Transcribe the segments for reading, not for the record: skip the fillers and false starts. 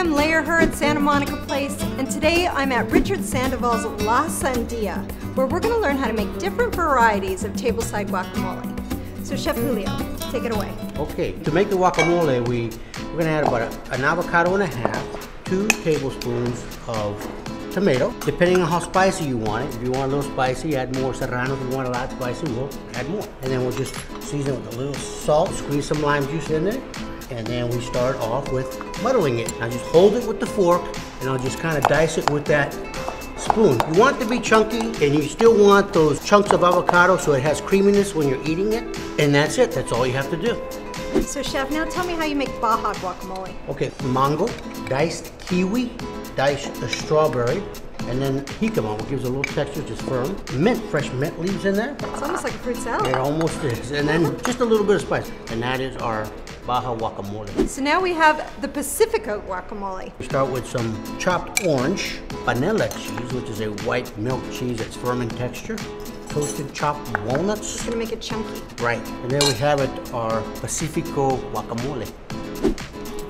am Layer Her at Santa Monica Place, and today I'm at Richard Sandoval's La Sandia, where we're going to learn how to make different varieties of tableside guacamole. So Chef Julio, take it away. Okay, to make the guacamole, we're going to add about an avocado and a half, 2 tablespoons of tomato, depending on how spicy you want it. If you want a little spicy, add more serrano. If you want a lot spicy, we'll add more. And then we'll just season it with a little salt, squeeze some lime juice in there, and then we start off with muddling it. Now just hold it with the fork, and I'll just kind of dice it with that spoon. You want it to be chunky, and you still want those chunks of avocado so it has creaminess when you're eating it. And that's it, that's all you have to do. So Chef, now tell me how you make Baja guacamole. Okay, mango, diced kiwi, diced a strawberry, and then jicama, which gives a little texture, just firm. Mint, fresh mint leaves in there. It's almost like a fruit salad. It almost is, and then just a little bit of spice. And that is our Baja guacamole. So now we have the Pacifico guacamole. We start with some chopped orange, panela cheese, which is a white milk cheese that's firm in texture. Toasted chopped walnuts. It's gonna make it chunky. Right, and there we have it, our Pacifico guacamole.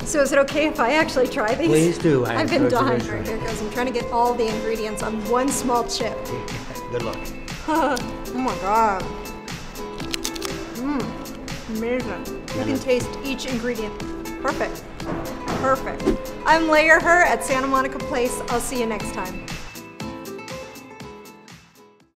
So is it okay if I actually try these? Please do. I've been dying for it. Here goes. I'm trying to get all the ingredients on one small chip. Good luck. Oh my God. Amazing. You can taste each ingredient. Perfect. Perfect. I'm Layer Her at Santa Monica Place. I'll see you next time.